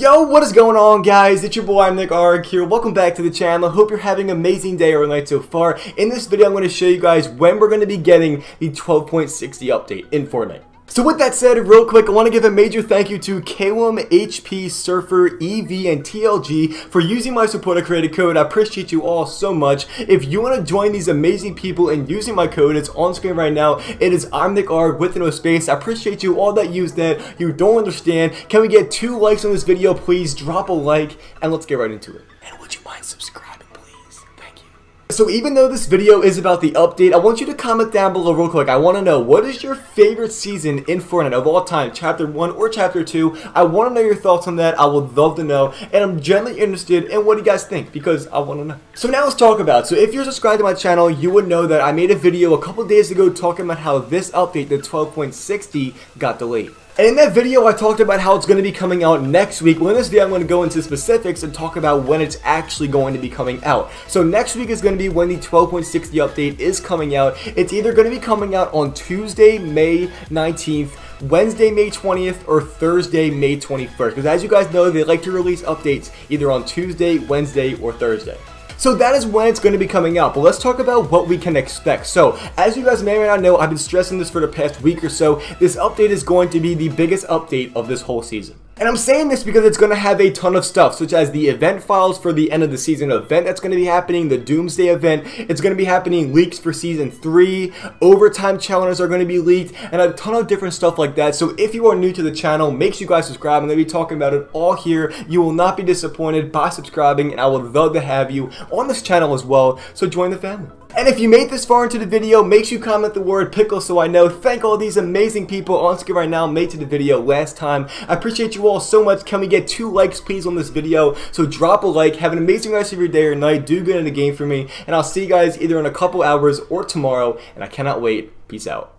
Yo, what is going on, guys? It's your boy ImNickArg here. Welcome back to the channel. Hope you're having an amazing day or night so far. In this video, I'm going to show you guys when we're going to be getting the 12.60 update in Fortnite. So with that said, real quick, I want to give a major thank you to Kalem, HP, Surfer, EV, and TLG for using my supporter created code. I appreciate you all so much. If you want to join these amazing people and using my code, it's on screen right now. It is ImNickArg with no space. I appreciate you all that use that. You don't understand. Can we get 2 likes on this video? Please drop a like and let's get right into it. And would you mind subscribing, please? Thank you. So even though this video is about the update, I want you to comment down below real quick. I want to know, what is your favorite season in Fortnite of all time, Chapter 1 or Chapter 2? I want to know your thoughts on that. I would love to know, and I'm genuinely interested in what you guys think because I want to know. So now let's talk about, so if you're subscribed to my channel, you would know that I made a video a couple days ago talking about how this update, the 12.60, got delayed. And in that video, I talked about how it's going to be coming out next week. Well, in this video, I'm going to go into specifics and talk about when it's actually going to be coming out. So next week is going to be when the 12.60 update is coming out. It's either going to be coming out on Tuesday, May 19th, Wednesday, May 20th, or Thursday, May 21st. Because as you guys know, they like to release updates either on Tuesday, Wednesday, or Thursday. So that is when it's going to be coming out, but let's talk about what we can expect. So as you guys may or may not know, I've been stressing this for the past week or so, this update is going to be the biggest update of this whole season. And I'm saying this because it's going to have a ton of stuff, such as the event files for the end of the season event that's going to be happening, the Doomsday event, it's going to be happening, leaks for season 3, overtime challenges are going to be leaked, and a ton of different stuff like that. So if you are new to the channel, make sure you guys subscribe. I'm going to be talking about it all here. You will not be disappointed by subscribing, and I would love to have you on this channel as well, so join the family. And if you made this far into the video, make sure you comment the word pickle so I know. Thank all these amazing people on screen right now made to the video last time. I appreciate you all so much. Can we get 2 likes please on this video? So drop a like. Have an amazing rest of your day or night. Do good in the game for me. And I'll see you guys either in a couple hours or tomorrow. And I cannot wait. Peace out.